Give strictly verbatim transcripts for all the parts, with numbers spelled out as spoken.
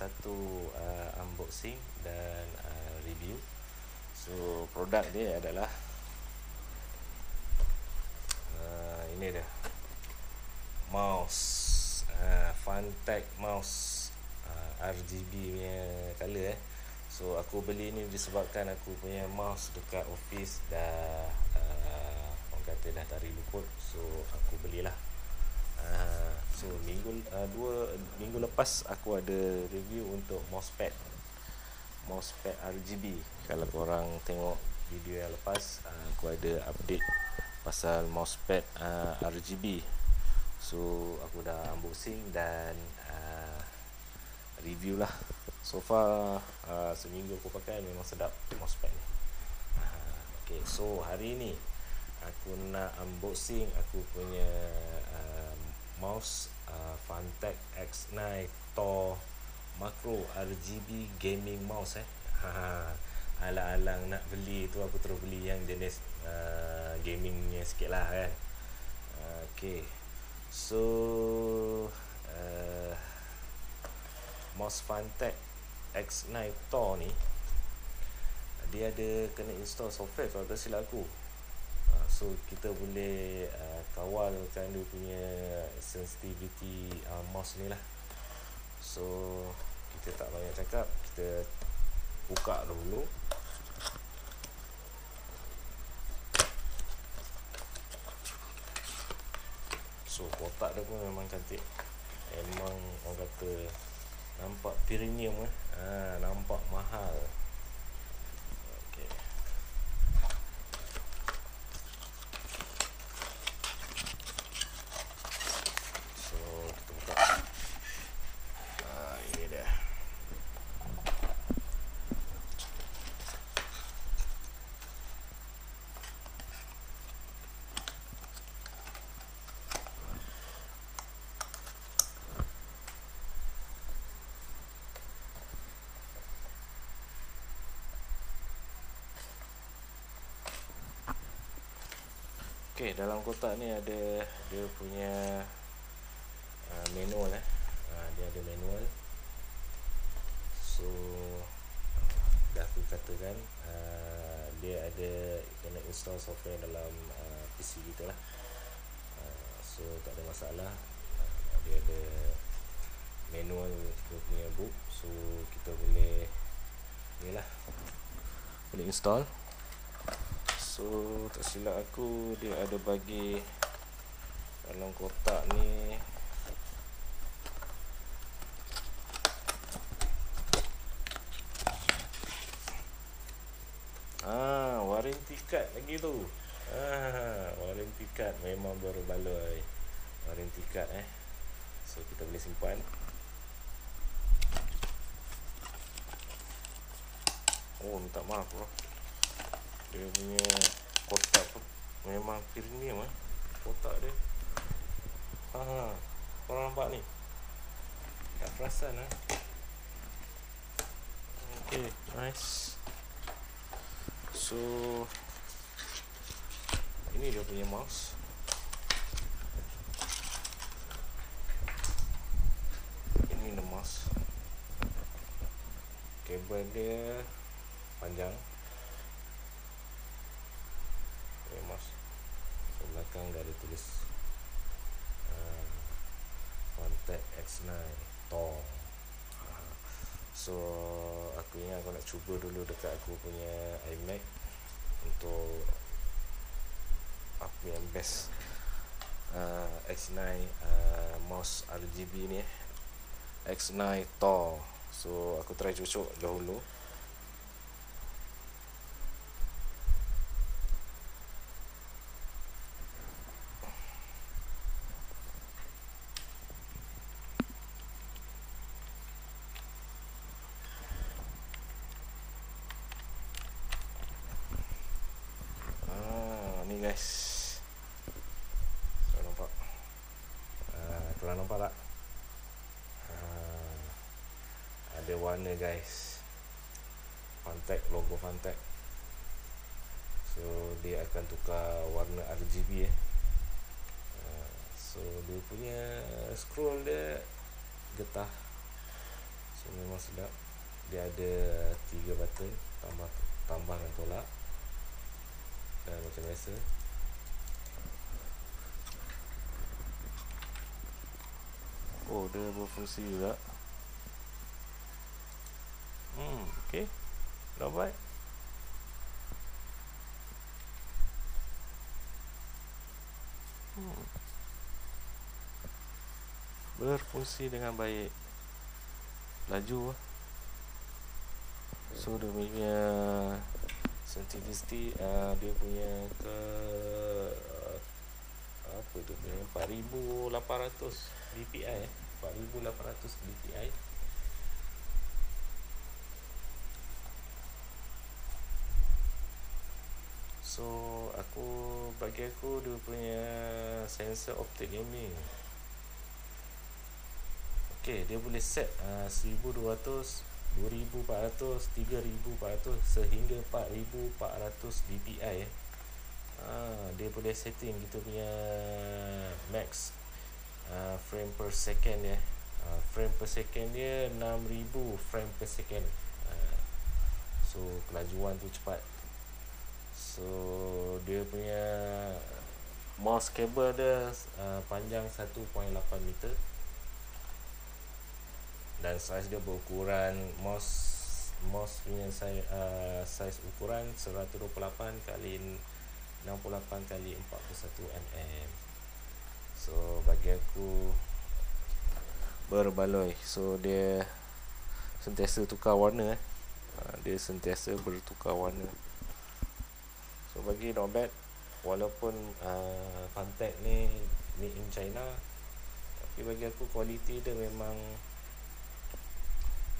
satu uh, unboxing dan uh, review. So produk dia adalah uh, ini dia, mouse, uh, Fantech mouse uh, R G B punya color eh. So aku beli ni disebabkan aku punya mouse dekat office dah uh, orang kata dah tarik luput, so aku belilah. Uh, so minggu uh, dua minggu lepas aku ada review untuk mousepad mousepad R G B. Kalau korang tengok video yang lepas, uh, aku ada update pasal mousepad uh, R G B. So aku dah unboxing dan uh, review lah. So far uh, seminggu aku pakai, memang sedap mousepad ni. uh, Okay, so hari ni aku nak unboxing aku punya uh, mouse uh, Fantech X nine Thor Macro R G B gaming mouse eh. Alang-alang nak beli tu, aku terus beli yang jenis uh, gamingnya sikit lah kan. uh, Okay, so uh, mouse Fantech X nine Thor ni dia ada kena install software kalau tak silap aku. So kita boleh uh, kawalkan dia punya sensitivity uh, mouse ni lah. So kita tak banyak cakap, kita buka dulu. So kotak dia pun memang cantik, memang orang kata nampak premium eh. Ha, nampak mahal. Okay, ok, dalam kotak ni ada dia punya uh, manual eh. Uh, dia ada manual. So dah aku katakan uh, dia ada kena install software dalam uh, P C kita lah. Uh, so tak ada masalah. Uh, dia ada manual dia punya book, so kita boleh ni lah, boleh install. So tak silap aku dia ada bagi dalam kotak ni ah warranty card lagi tu. Ah warranty card memang berbaloi warranty card eh. So kita boleh simpan. Oh minta maaf bro, dia punya kotak tu memang premium eh. Kotak dia, ha, korang nampak ni? Tak perasan lah eh? Ok, nice. So ini dia punya mouse. Ini dia mouse. Kabel dia panjang, belakang dah ada tulis uh, Fantech X nine Thor. uh, So aku ingat aku nak cuba dulu dekat aku punya iMac untuk apa yang best uh, X nine uh, mouse R G B ni eh. X nine Thor. So aku try cucuk dahulu. Guys, so nampak, uh, korang nampak tak? Uh, ada warna guys, Fantech, logo Fantech. So dia akan tukar warna R G B eh. uh, So dia punya scroll dia getah. So memang sedap. Dia ada tiga button, tambah, tambah dan tolak. Dan macam biasa oh dia berfungsi juga. Hmm, ok, not bad. Hmm, berfungsi dengan baik, laju lah. So dia punya sensitivity, uh, dia punya ke uh, apa tu punya empat ribu lapan ratus D P I, eh? empat ribu lapan ratus D P I. So aku bagi aku dia punya sensor optic gaming. Okey, dia boleh set uh, seribu dua ratus, dua ribu empat ratus, tiga ribu empat ratus sehingga empat ribu empat ratus D P I. eh. Ha, dia boleh setting kita punya max uh, frame per second dia. Uh, frame per second dia enam ribu frame per second. Uh, so kelajuan tu cepat. So dia punya mouse cable dia uh, panjang satu perpuluhan lapan meter dan saiz dia berukuran mouse mouse punya saiz, uh, saiz ukuran seratus dua puluh lapan kali enam puluh lapan kali empat puluh satu milimeter. So bagi aku berbaloi. So dia sentiasa tukar warna, eh. uh, dia sentiasa bertukar warna. So bagi not bad, walaupun uh, Fantech ni made in China, tapi bagi aku kualiti dia memang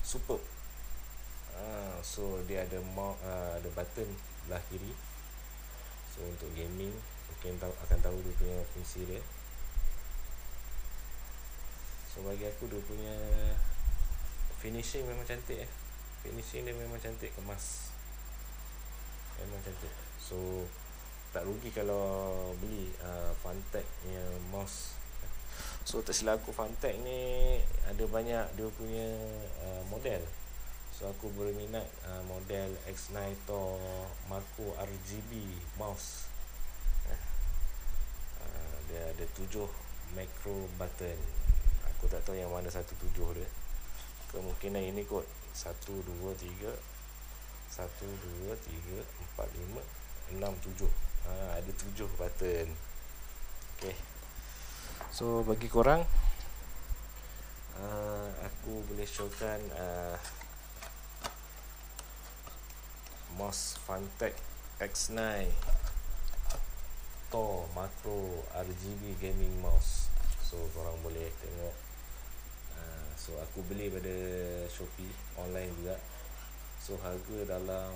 superb. Uh, so dia ada mau, uh, ada button belah kiri. So untuk gaming, mungkin tahu, akan tahu dia punya fungsi dia. So bagi aku dia punya finishing memang cantik, eh. Finishing dia memang cantik, kemas. Memang cantik. So tak rugi kalau beli uh, Fantech punya mouse. So tersilap aku Fantech ni ada banyak dia punya uh, model. So aku berminat uh, model X nine Thor Marco R G B mouse. Uh, dia ada tujuh macro button. Aku tak tahu yang mana satu tujuh dia. Kemungkinan ini kot satu, dua, tiga, satu, dua, tiga, empat, lima, enam, tujuh. Ha, ada tujuh button. Okay. So bagi korang uh, aku boleh showkan uh, mouse Fantech X nine Thor Macro R G B Gaming Mouse. So korang boleh tengok. uh, So aku beli pada Shopee online juga. So harga dalam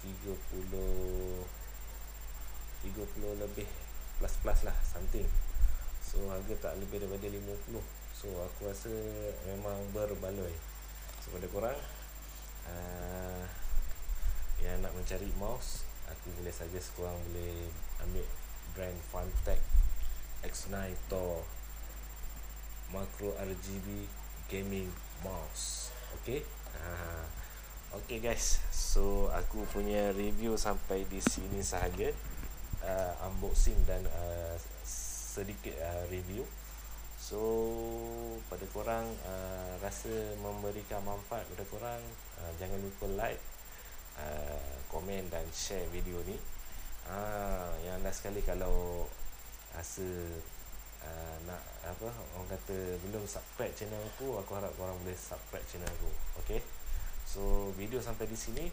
tiga puluh tiga puluh lebih plus-plus lah something. So harga tak lebih daripada lima puluh. So aku rasa memang berbaloi. So pada korang uh, yang nak mencari mouse, aku boleh suggest korang boleh ambil brand Fantech X nine Thor Macro R G B Gaming Mouse. Okay. uh, Okay guys, so aku punya review sampai di sini sahaja. Uh, unboxing dan uh, sedikit uh, review. So pada korang uh, rasa memberikan manfaat pada korang, uh, jangan lupa like, uh, komen dan share video ni. Uh, yang last sekali, kalau rasa uh, nak apa orang kata belum subscribe channel aku, aku harap korang boleh subscribe channel aku. Okay, so video sampai di sini.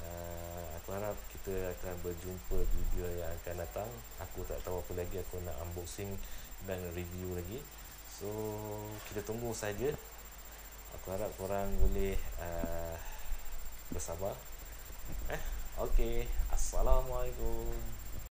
Uh, Aku harap kita akan berjumpa video yang akan datang. Aku tak tahu apa lagi aku nak unboxing dan review lagi. So kita tunggu saja. Aku harap korang boleh uh, bersabar. eh? Okay, Assalamualaikum.